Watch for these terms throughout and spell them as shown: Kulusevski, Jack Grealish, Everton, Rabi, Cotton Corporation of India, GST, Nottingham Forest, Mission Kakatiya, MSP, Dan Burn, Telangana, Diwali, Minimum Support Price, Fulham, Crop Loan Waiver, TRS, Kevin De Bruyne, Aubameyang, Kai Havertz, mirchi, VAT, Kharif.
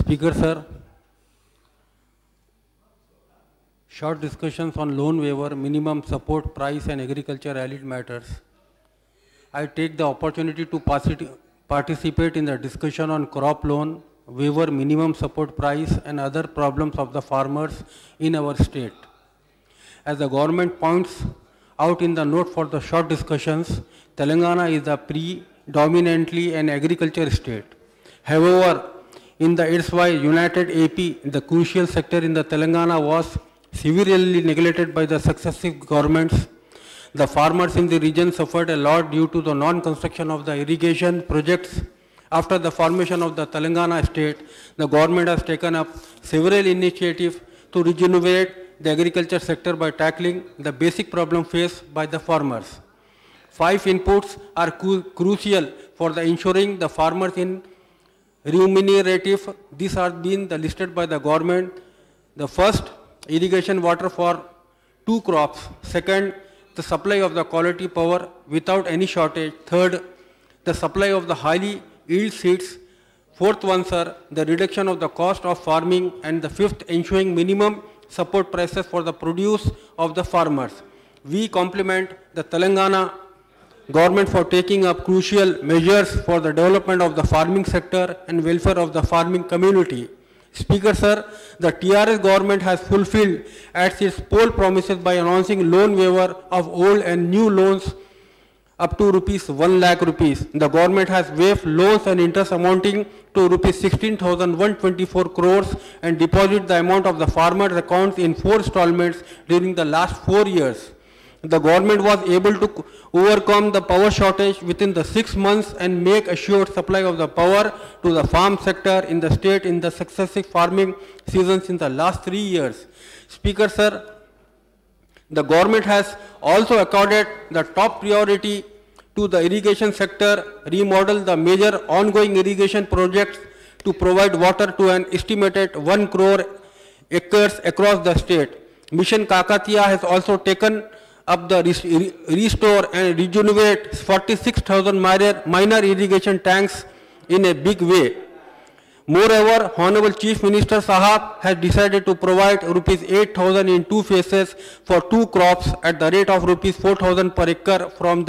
Speaker sir, short discussions on loan waiver, minimum support price and agriculture related matters. I take the opportunity to participate in the discussion on crop loan, waiver, minimum support price and other problems of the farmers in our state. As the government points out in the note for the short discussions, Telangana is a predominantly an agriculture state. However, in the erstwhile United AP, the crucial sector in the Telangana was severely neglected by the successive governments. The farmers in the region suffered a lot due to the non-construction of the irrigation projects. After the formation of the Telangana state, the government has taken up several initiatives to regenerate the agriculture sector by tackling the basic problem faced by the farmers. 5 inputs are crucial for the ensuring the farmers in remunerative. These are being listed by the government. The first, irrigation water for 2 crops. Second, the supply of the quality power without any shortage. Third, the supply of the highly yield seeds. Fourth one, sir, the reduction of the cost of farming. And the fifth, ensuring minimum support prices for the produce of the farmers. We compliment the Telangana government for taking up crucial measures for the development of the farming sector and welfare of the farming community. Speaker sir, the TRS government has fulfilled its poll promises by announcing loan waiver of old and new loans up to ₹1 lakh. The government has waived loans and interest amounting to ₹16,124 crores and deposit the amount of the farmer's accounts in 4 installments during the last 4 years. The government was able to overcome the power shortage within the 6 months and make assured supply of the power to the farm sector in the state in the successive farming seasons in the last 3 years. Speaker sir, the government has also accorded the top priority to the irrigation sector, remodeled the major ongoing irrigation projects to provide water to an estimated 1 crore acres across the state. Mission Kakatiya has also taken up the restore and regenerate 46,000 minor irrigation tanks in a big way. Moreover, Honorable Chief Minister Sahab has decided to provide ₹8,000 in 2 phases for 2 crops at the rate of ₹4,000 per acre from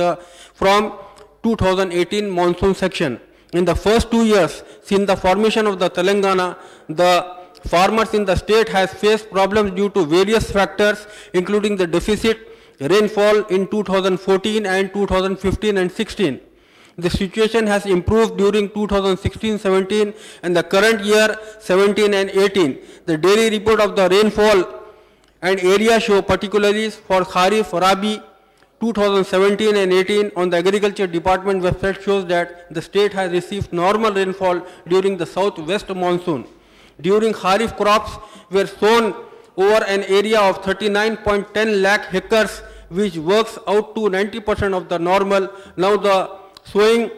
2018 monsoon section. In the first 2 years since the formation of the Telangana, the farmers in the state has faced problems due to various factors including the deficit rainfall in 2014 and 2015 and 16. The situation has improved during 2016-17 and the current year 17 and 18. The daily report of the rainfall and area show particulars for Kharif Rabi 2017 and 18 on the Agriculture Department website shows that the state has received normal rainfall during the southwest monsoon. During Kharif crops were sown over an area of 39.10 lakh hectares which works out to 90% of the normal. Now the sowing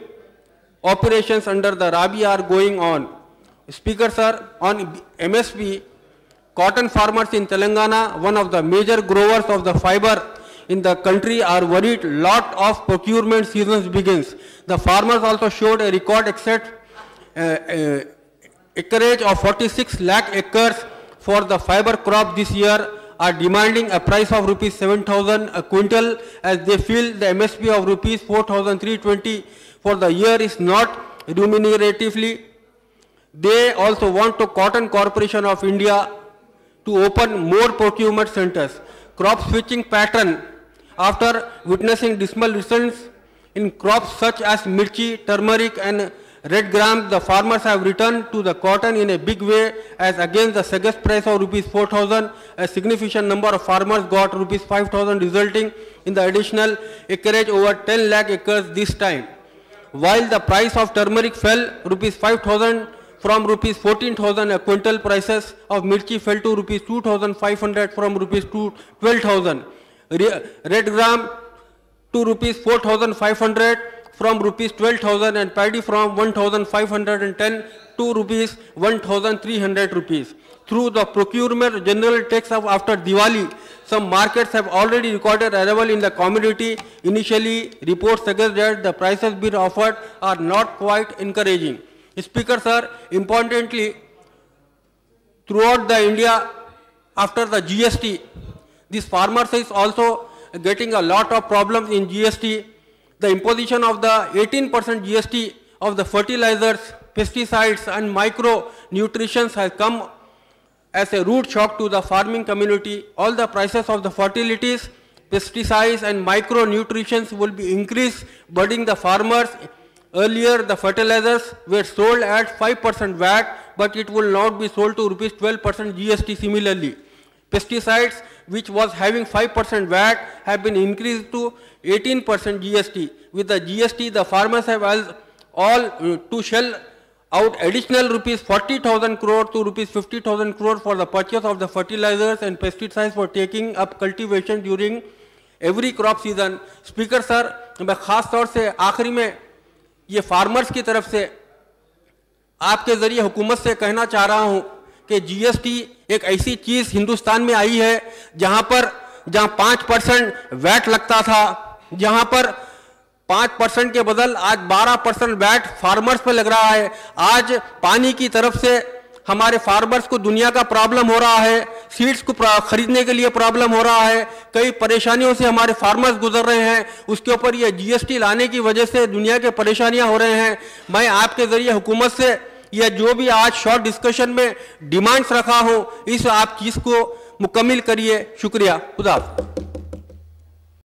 operations under the Rabi are going on. Speakers are on MSP, cotton farmers in Telangana, one of the major growers of the fiber in the country, are worried lot of procurement seasons begins. The farmers also showed a record acreage of 46 lakh acres for the fiber crop this year are demanding a price of ₹7,000 a quintal as they feel the MSP of ₹4,320 for the year is not remuneratively. They also want the Cotton Corporation of India to open more procurement centers. Crop switching pattern after witnessing dismal results in crops such as mirchi, turmeric and red gram, the farmers have returned to the cotton in a big way as against the suggest price of ₹4,000, a significant number of farmers got ₹5,000 resulting in the additional acreage over 10 lakh acres this time. While the price of turmeric fell ₹5,000 from ₹14,000, a quintal prices of mirchi fell to ₹2,500 from ₹12,000. Red gram to ₹4,500 from ₹12,000 and paddy from 1,510 to ₹1,300. Through the procurement general takes-up after Diwali, some markets have already recorded arrival in the community. Initially, reports suggest that the prices being offered are not quite encouraging. Speaker sir, importantly, throughout the India after the GST. This farmers is also getting a lot of problems in GST. The imposition of the 18% GST of the fertilizers, pesticides and micronutrients has come as a rude shock to the farming community. All the prices of the fertilities, pesticides and micronutrients will be increased, burdening the farmers. Earlier, the fertilizers were sold at 5% VAT, but it will not be sold to rupees 12% GST similarly. Pesticides, which was having 5% VAT, have been increased to 18% GST. With the GST, the farmers have all to shell out additional rupees 40,000 crore to rupees 50,000 crore for the purchase of the fertilizers and pesticides for taking up cultivation during every crop season. Speaker sir, मैं खास तौर से आखिरी में ये farmers की तरफ से आपके जरिए हुकूमत से कहना चाह रहा हूँ कि जीएसटी एक ऐसी चीज़ हिंदुस्तान में आई है जहाँ 5% वैट लगता था, जहाँ पर 5% के बदल आज 12% वैट फार्मर्स पे लग रहा है। आज पानी की तरफ से हमारे फार्मर्स को दुनिया का प्रॉब्लम हो रहा है, सीड्स को खरीदने के लिए प्रॉब्लम हो रहा है, कई परेशानियों से हमारे फार्मर्स गुजर रहे हैं। उसके ऊपर ये जीएसटी लाने की वजह से दुनिया के परेशानियां हो रहे हैं। मैं आपके ज़रिए हुकूमत से यह जो भी आज शॉर्ट डिस्कशन में डिमांड्स रखा हो, इस आप चीज़ को मुकम्मल करिए। शुक्रिया, खुदा हाफ़िज़।